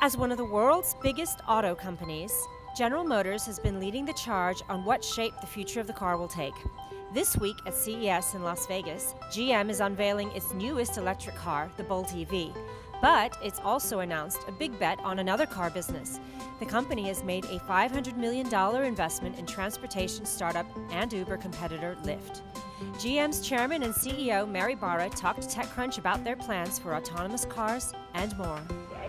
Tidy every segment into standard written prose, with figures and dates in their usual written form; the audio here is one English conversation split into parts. As one of the world's biggest auto companies, General Motors has been leading the charge on what shape the future of the car will take. This week at CES in Las Vegas, GM is unveiling its newest electric car, the Bolt EV. But it's also announced a big bet on another car business. The company has made a $500 million investment in transportation startup and Uber competitor Lyft. GM's chairman and CEO, Mary Barra, talked to TechCrunch about their plans for autonomous cars and more.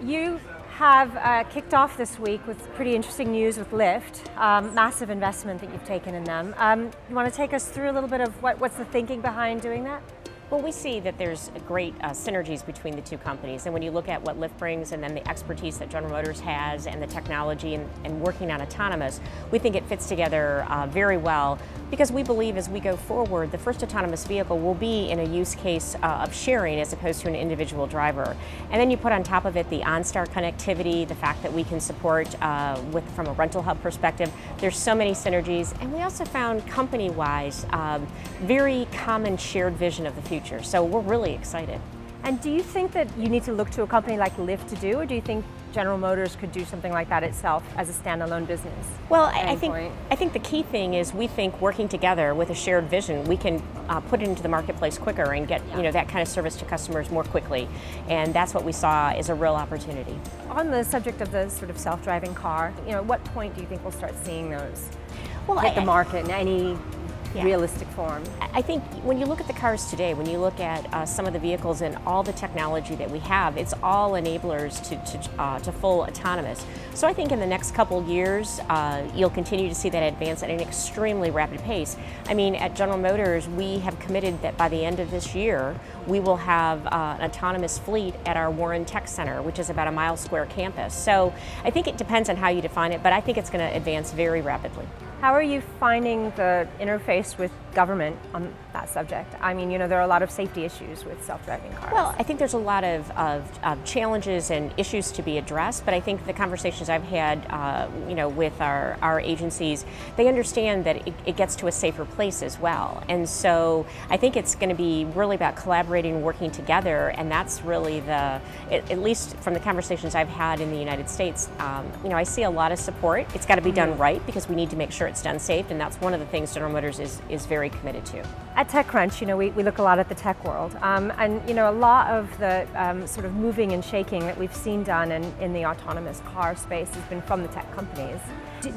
You have kicked off this week with pretty interesting news with Lyft, massive investment that you've taken in them. You want to take us through a little bit of what's the thinking behind doing that? Well, we see that there's great synergies between the two companies, and when you look at what Lyft brings and then the expertise that General Motors has and the technology and working on autonomous, we think it fits together very well, because we believe as we go forward, the first autonomous vehicle will be in a use case of sharing as opposed to an individual driver. And then you put on top of it the OnStar connectivity, the fact that we can support from a rental hub perspective. There's so many synergies, and we also found company-wise very common shared vision of the future. So we're really excited. And do you think that you need to look to a company like Lyft to do, or do you think General Motors could do something like that itself as a standalone business? Well, I think the key thing is we think working together with a shared vision, we can put it into the marketplace quicker and get that kind of service to customers more quickly. And that's what we saw is a real opportunity. On the subject of the sort of self-driving car, what point do you think we'll start seeing those hit the market in any realistic form? I think when you look at the cars today, when you look at some of the vehicles and all the technology that we have, it's all enablers to full autonomous. So I think in the next couple years, you'll continue to see that advance at an extremely rapid pace. I mean, at General Motors, we have committed that by the end of this year, we will have an autonomous fleet at our Warren Tech Center, which is about a mile-square campus. So I think it depends on how you define it, but I think it's going to advance very rapidly. How are you finding the interface with government on that subject? I mean, there are a lot of safety issues with self-driving cars. Well, I think there's a lot of challenges and issues to be addressed, but I think the conversations I've had with our agencies, they understand that it gets to a safer place as well. And so I think it's going to be really about collaborating, working together, and that's really at least from the conversations I've had in the United States, I see a lot of support. It's got to be done right, because we need to make sure it's done safe, and that's one of the things General Motors is very committed to. At TechCrunch, we look a lot at the tech world, and a lot of the sort of moving and shaking that we've seen done in the autonomous car space has been from the tech companies.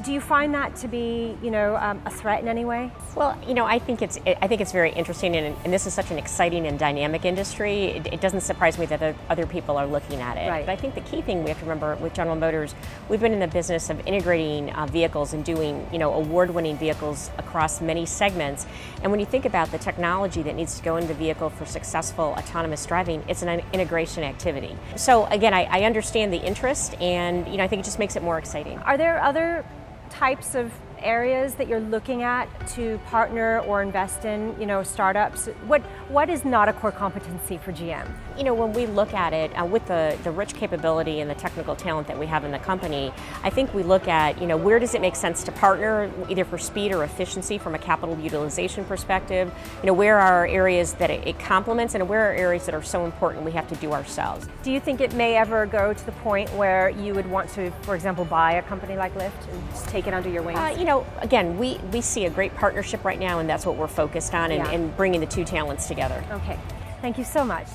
Do you find that to be a threat in any way? Well, I think it's very interesting, and this is such an exciting and dynamic industry. It doesn't surprise me that other people are looking at it. Right. But I think the key thing we have to remember with General Motors, we've been in the business of integrating vehicles and doing award-winning vehicles across many segments. And when you think about the technology that needs to go into the vehicle for successful autonomous driving, it's an integration activity. So again, I understand the interest, and I think it just makes it more exciting. Are there other types of areas that you're looking at to partner or invest in, startups? What is not a core competency for GM? When we look at it, with the rich capability and the technical talent that we have in the company, I think we look at, where does it make sense to partner, either for speed or efficiency from a capital utilization perspective? Where are areas that it complements, and where are areas that are so important we have to do ourselves? Do you think it may ever go to the point where you would want to, for example, buy a company like Lyft and just take it under your wings? Again, we see a great partnership right now, and that's what we're focused on, and bringing the two talents together. Okay, thank you so much.